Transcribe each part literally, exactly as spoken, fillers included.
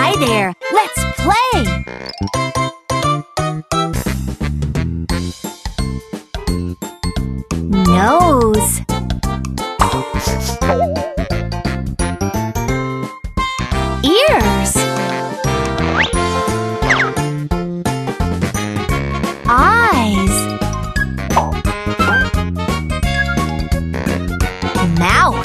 Hi there! Let's play! Nose. Ears. Eyes. Mouth.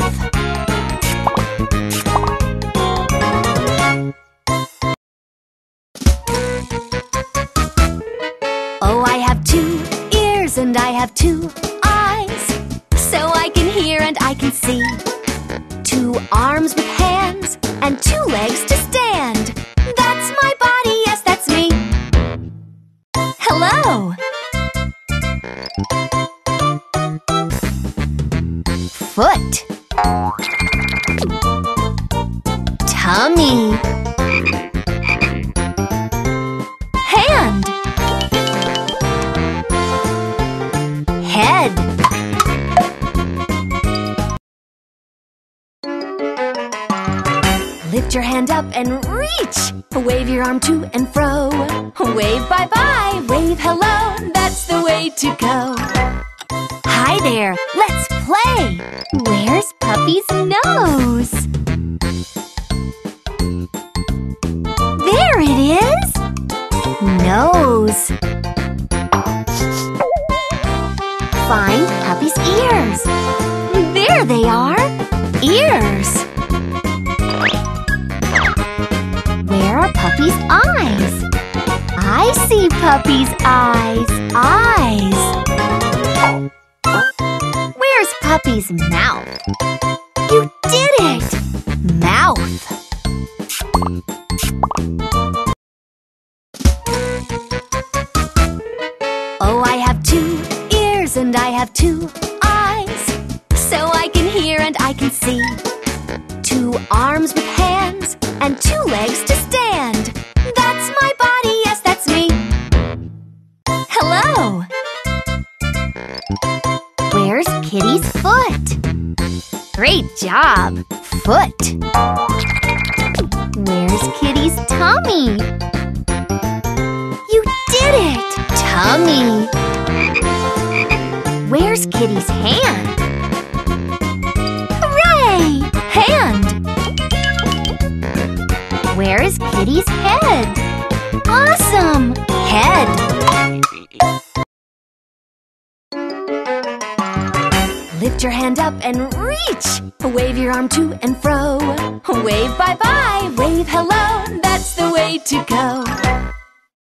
Oh, I have two ears and I have two eyes, so I can hear and I can see. Two arms with hands and two legs to stand. That's my body, yes, that's me. Hello! Foot. Tummy. Hand. Head. Lift your hand up and reach. Wave your arm to and fro. Wave bye-bye, wave hello. That's the way to go. Hi there, let's play. Where's Puppy's nose? There it is. Nose. Find Puppy's ears. There they are. Ears. Where are Puppy's eyes? I see Puppy's eyes. Eyes. Where's Puppy's mouth? You did it! Mouth. Oh, I have two ears and I have two eyes, so I can hear and I can see. Two arms with hands and two legs to stand. That's my body, yes, that's me. Hello! Where's Kitty's foot? Great job! Foot! Where's Kitty's tummy? You did it! Tummy! Where's Kitty's hand? Hooray! Hand! Where is Kitty's head? Awesome! Head! Lift your hand up and reach! Wave your arm to and fro. Wave bye-bye, wave hello. That's the way to go.